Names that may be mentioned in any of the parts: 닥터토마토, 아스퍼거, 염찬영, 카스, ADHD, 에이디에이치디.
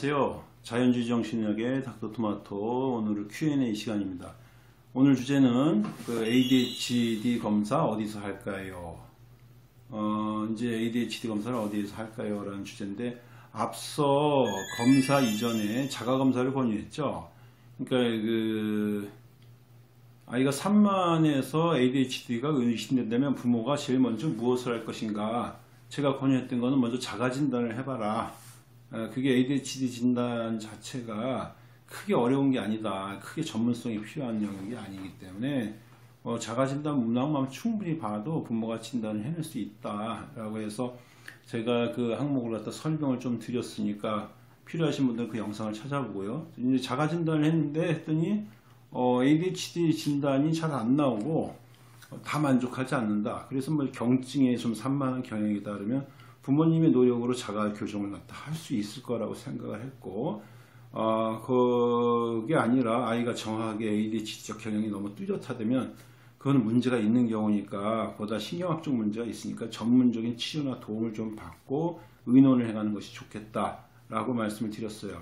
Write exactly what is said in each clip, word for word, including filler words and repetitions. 안녕하세요. 자연주의 정신의학의 닥터토마토 오늘 큐 앤 에이 시간입니다. 오늘 주제는 그 에이 디 에이치 디 검사 어디서 할까요? 어, 이제 에이 디 에이치 디 검사를 어디에서 할까요? 라는 주제인데, 앞서 검사 이전에 자가 검사를 권유했죠. 그러니까 그 아이가 산만해서 에이 디 에이치 디가 의심된다면 부모가 제일 먼저 무엇을 할 것인가? 제가 권유했던 거는 먼저 자가 진단을 해봐라. 그게 에이 디 에이치 디 진단 자체가 크게 어려운 게 아니다. 크게 전문성이 필요한 영역이 아니기 때문에 어, 자가진단 문항만 충분히 봐도 부모가 진단을 해낼 수 있다 라고 해서 제가 그 항목을 갖다 설명을 좀 드렸으니까 필요하신 분들은 그 영상을 찾아보고요. 이제 자가진단을 했는데 했더니 어, 에이 디 에이치 디 진단이 잘 안 나오고 어, 다 만족하지 않는다. 그래서 뭐 경증에 좀 산만한 경향이 따르면 부모님의 노력으로 자가 교정을 갖다 할 수 있을 거라고 생각을 했고, 어, 그게 아니라 아이가 정확하게 에이 디 에이치 디적 경향이 너무 뚜렷하다면 그건 문제가 있는 경우니까, 보다 신경학적 문제가 있으니까 전문적인 치료나 도움을 좀 받고 의논을 해가는 것이 좋겠다 라고 말씀을 드렸어요.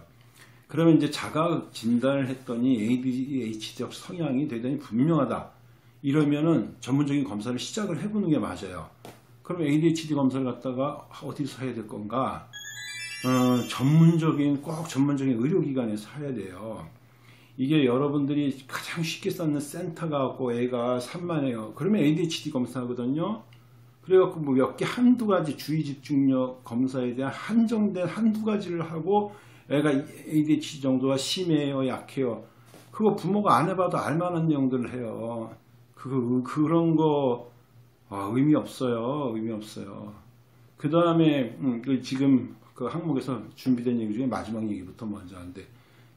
그러면 이제 자가 진단을 했더니 에이 디 에이치 디적 성향이 대단히 분명하다 이러면은 전문적인 검사를 시작을 해보는 게 맞아요. 그럼 에이 디 에이치 디 검사를 갖다가 어디서 해야 될 건가? 어, 전문적인, 꼭 전문적인 의료기관에서 해야 돼요. 이게 여러분들이 가장 쉽게 쌓는 센터가 없고 애가 산만해요. 그러면 에이 디 에이치 디 검사하거든요. 그래갖고 뭐 몇 개 한두 가지 주의 집중력 검사에 대한 한정된 한두 가지를 하고 애가 에이 디 에이치 디 정도가 심해요, 약해요. 그거 부모가 안 해봐도 알만한 내용들을 해요. 그거, 그런 거 아, 의미 없어요. 의미 없어요. 그 다음에 음, 지금 그 항목에서 준비된 얘기 중에 마지막 얘기부터 먼저 하는데,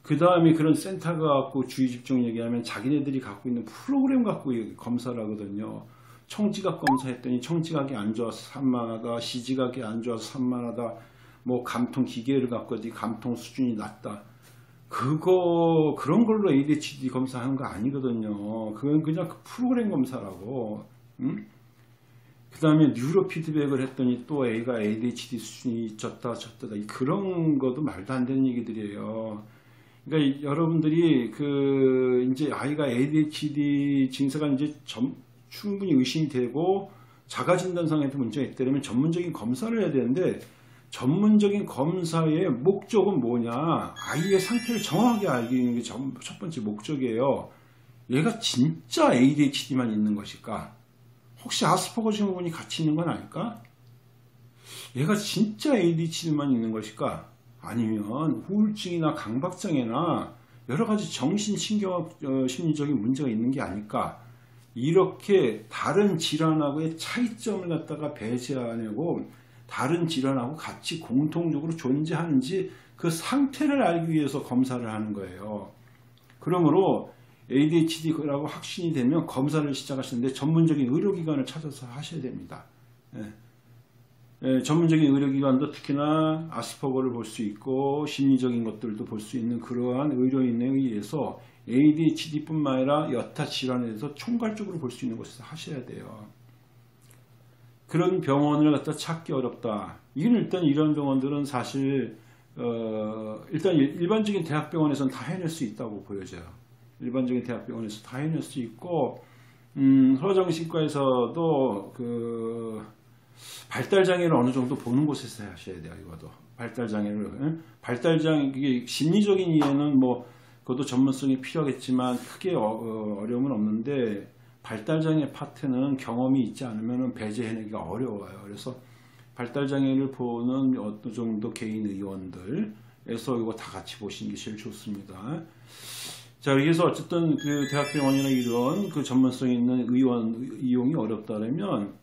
그 다음에 그런 센터가 갖고 주의 집중 얘기하면 자기네들이 갖고 있는 프로그램 갖고 검사를 하거든요. 청지각 검사했더니 청지각이 안 좋아서 산만하다, 시지각이 안 좋아서 산만하다, 뭐 감통 기계를 갖고 어디 감통 수준이 낮다. 그거 그런 걸로 에이 디 에이치 디 검사하는 거 아니거든요. 그건 그냥 그 프로그램 검사라고. 응? 그 다음에 뉴로 피드백을 했더니 또 애가 에이 디 에이치 디 수준이 졌다 졌다 그런 것도 말도 안 되는 얘기들이에요. 그러니까 여러분들이 그 이제 아이가 에이 디 에이치 디 증세가 이제 점, 충분히 의심이 되고 자가진단상에도 문제가 있다면 전문적인 검사를 해야 되는데, 전문적인 검사의 목적은 뭐냐? 아이의 상태를 정확하게 알기는 게 첫 번째 목적이에요. 얘가 진짜 에이 디 에이치 디만 있는 것일까? 혹시 아스퍼거 증후군이 같이 있는 건 아닐까? 얘가 진짜 에이 디 에이치 디만 있는 것일까? 아니면 우울증이나 강박장애나 여러 가지 정신신경학 어, 심리적인 문제가 있는 게 아닐까? 이렇게 다른 질환하고의 차이점을 갖다가 배제하려고 다른 질환하고 같이 공통적으로 존재하는지 그 상태를 알기 위해서 검사를 하는 거예요. 그러므로 에이 디 에이치 디라고 확신이 되면 검사를 시작하시는데 전문적인 의료기관을 찾아서 하셔야 됩니다. 예. 예, 전문적인 의료기관도 특히나 아스퍼거를 볼 수 있고 심리적인 것들도 볼 수 있는 그러한 의료인에 의해서 에이 디 에이치 디뿐만 아니라 여타 질환에 대해서 총괄적으로 볼 수 있는 곳에서 하셔야 돼요. 그런 병원을 갖다 찾기 어렵다. 이건 일단 이런 병원들은 사실 어, 일단 일반적인 대학병원에서는 다 해낼 수 있다고 보여져요. 일반적인 대학병원에서 다 해낼 수 있고, 음, 소아정신과에서도 그 발달장애를 어느 정도 보는 곳에서 하셔야 돼요. 이거도 발달장애를 발달장애 이게 심리적인 이해는 뭐 그것도 전문성이 필요하겠지만 크게 어, 어, 어려움은 없는데, 발달장애 파트는 경험이 있지 않으면 배제해내기가 어려워요. 그래서 발달장애를 보는 어느 정도 개인 의원들에서 이거 다 같이 보시는 게 제일 좋습니다. 자, 그래서 어쨌든 그 대학병원이나 이런 그 전문성 있는 의원 이용이 어렵다면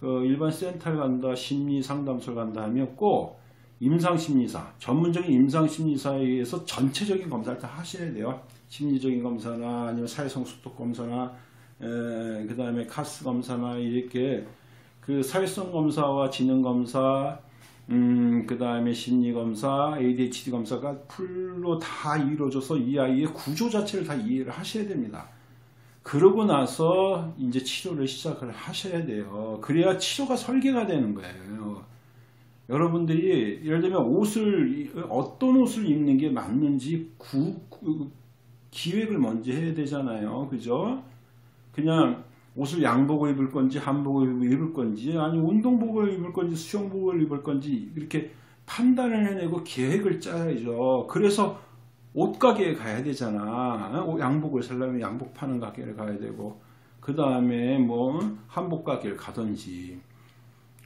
그 일반 센터를 간다, 심리상담소를 간다 하면 꼭 임상심리사, 전문적인 임상심리사에 의해서 전체적인 검사를 다 하셔야 돼요. 심리적인 검사나 아니면 사회성숙도 검사나 그 다음에 카스 검사나 이렇게 그 사회성 검사와 지능 검사, 음, 그 다음에 심리검사, 에이 디 에이치 디 검사가 풀로 다 이루어져서 이 아이의 구조 자체를 다 이해를 하셔야 됩니다. 그러고 나서 이제 치료를 시작을 하셔야 돼요. 그래야 치료가 설계가 되는 거예요. 여러분들이 예를 들면 옷을 어떤 옷을 입는 게 맞는지 구, 구, 기획을 먼저 해야 되잖아요. 그죠? 그냥 옷을 양복을 입을 건지 한복을 입을 건지 아니 운동복을 입을 건지 수영복을 입을 건지 이렇게 판단을 해내고 계획을 짜야죠. 그래서 옷가게에 가야 되잖아. 양복을 살려면 양복 파는 가게를 가야 되고 그 다음에 뭐 한복 가게를 가든지.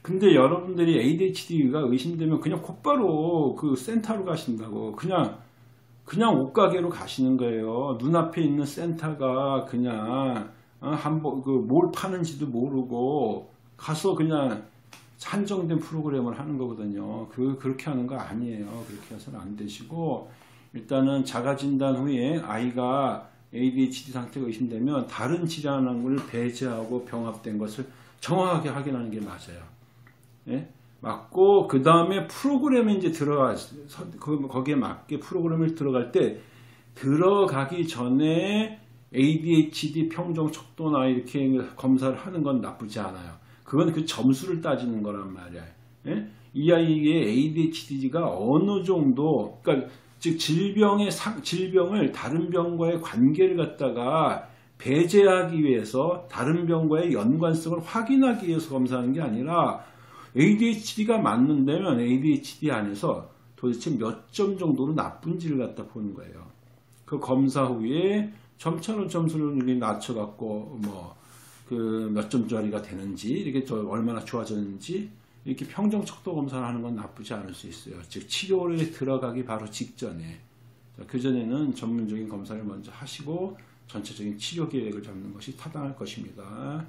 근데 여러분들이 에이디에이치디가 의심되면 그냥 곧바로 그 센터로 가신다고. 그냥 그냥 옷가게로 가시는 거예요. 눈앞에 있는 센터가 그냥 한복 그 뭘 파는지도 모르고 가서 그냥 한정된 프로그램을 하는 거거든요. 그 그렇게 하는 거 아니에요. 그렇게 해서는 안 되시고 일단은 자가진단 후에 아이가 에이디에이치디 상태가 의심되면 다른 질환을 배제하고 병합된 것을 정확하게 확인하는 게 맞아요. 예? 맞고 그 다음에 프로그램에 이제 들어가 거기에 맞게 프로그램을 들어갈 때 들어가기 전에 에이디에이치디 평정 척도나 이렇게 검사를 하는 건 나쁘지 않아요. 그건 그 점수를 따지는 거란 말이야. 예? 이 아이의 에이디에이치디가 어느 정도, 그러니까 즉 질병의 질병을 다른 병과의 관계를 갖다가 배제하기 위해서 다른 병과의 연관성을 확인하기 위해서 검사하는 게 아니라 에이디에이치디가 맞는다면 에이디에이치디 안에서 도대체 몇 점 정도로 나쁜지를 갖다 보는 거예요. 그 검사 후에 점차로 점수를 낮춰갖고 뭐 그 몇 점짜리가 되는지 이렇게 저 얼마나 좋아졌는지 이렇게 평정 척도 검사를 하는 건 나쁘지 않을 수 있어요. 즉 치료를 들어가기 바로 직전에 그 전에는 전문적인 검사를 먼저 하시고 전체적인 치료 계획을 잡는 것이 타당할 것입니다.